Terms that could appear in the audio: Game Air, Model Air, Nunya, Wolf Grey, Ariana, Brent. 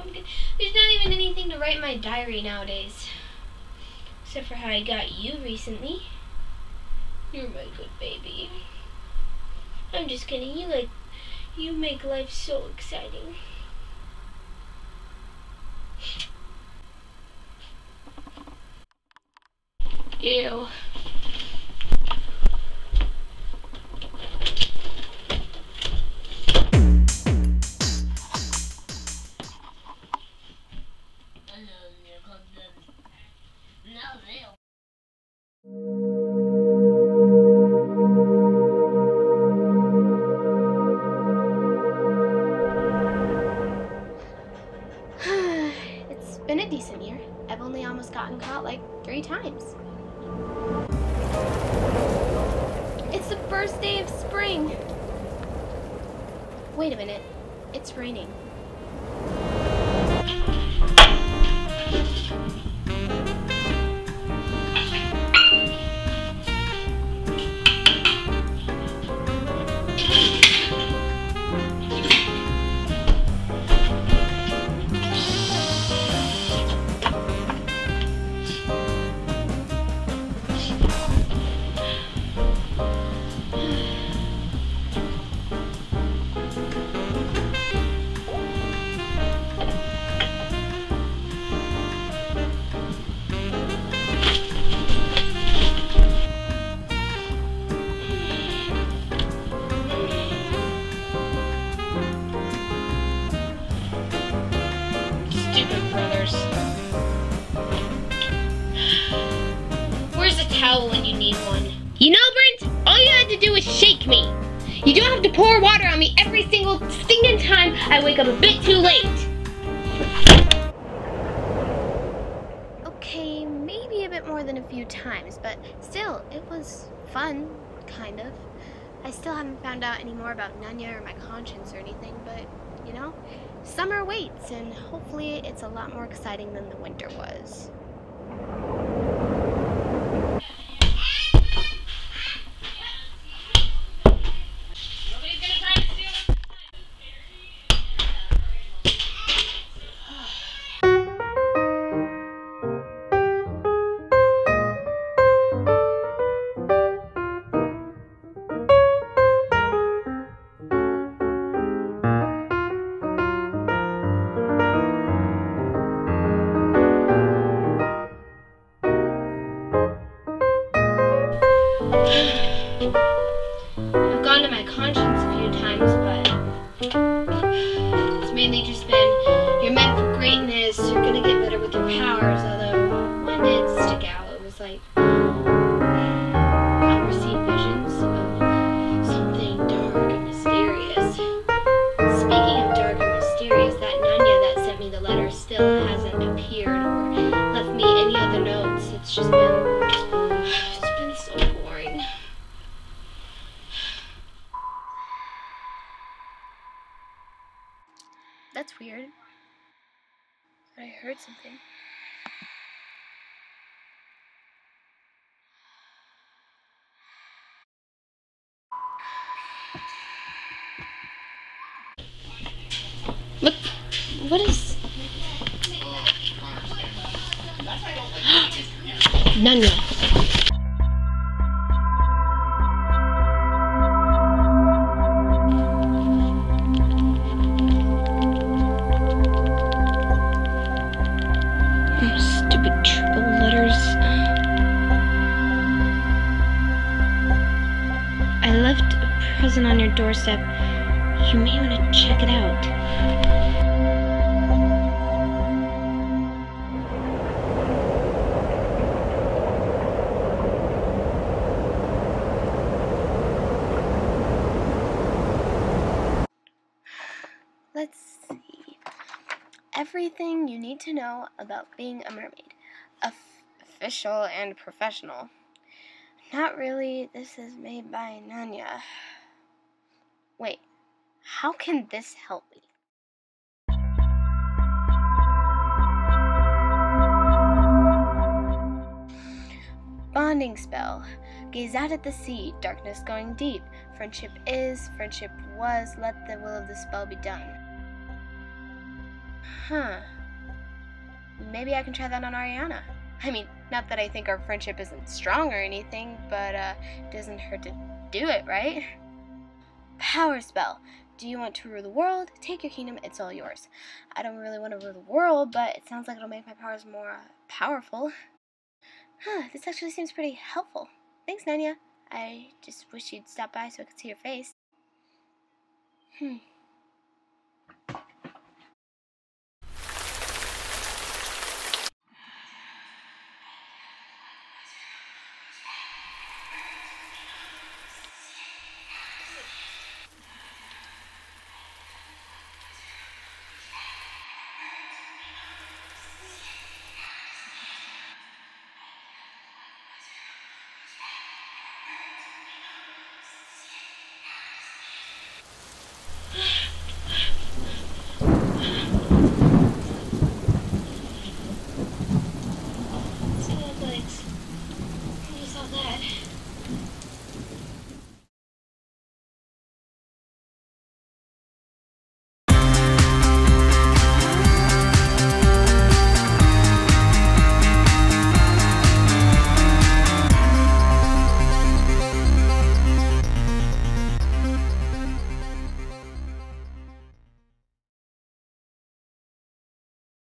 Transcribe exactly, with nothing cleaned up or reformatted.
pumpkin. There's not even anything to write in my diary nowadays. Except for how I got you recently. You're my good baby. I'm just kidding. You like, you make life so exciting. Ew. It's been a decent year. I've only almost gotten caught like three times. It's the first day of spring. Wait a minute, it's raining. When you need one. You know, Brent, all you had to do was shake me. You don't have to pour water on me every single stinking time I wake up a bit too late. Okay, maybe a bit more than a few times, but still, it was fun, kind of. I still haven't found out any more about Nunya or my conscience or anything, but, you know, summer waits, and hopefully it's a lot more exciting than the winter was. I've gone to my conscience a few times, but it's mainly just been, you're meant for greatness, you're gonna get better with your powers, although one did stick out. It was like, I've received visions of something dark and mysterious. Speaking of dark and mysterious, that Nunya that sent me the letter still hasn't appeared or left me any other notes. It's just been, it's been so boring. That's weird. But I heard something. Look, what is Nunya? Present on your doorstep. You may want to check it out. Let's see. Everything you need to know about being a mermaid. Official and professional. Not really. This is made by Nunya. Wait, how can this help me? Bonding spell. Gaze out at the sea, darkness going deep. Friendship is, friendship was, let the will of the spell be done. Huh. Maybe I can try that on Ariana. I mean, not that I think our friendship isn't strong or anything, but uh, it doesn't hurt to do it, right? Power spell. Do you want to rule the world? Take your kingdom, it's all yours. I don't really want to rule the world, but it sounds like it'll make my powers more uh, powerful. Huh, this actually seems pretty helpful. Thanks, Nunya. I just wish you'd stop by so I could see your face. Hmm.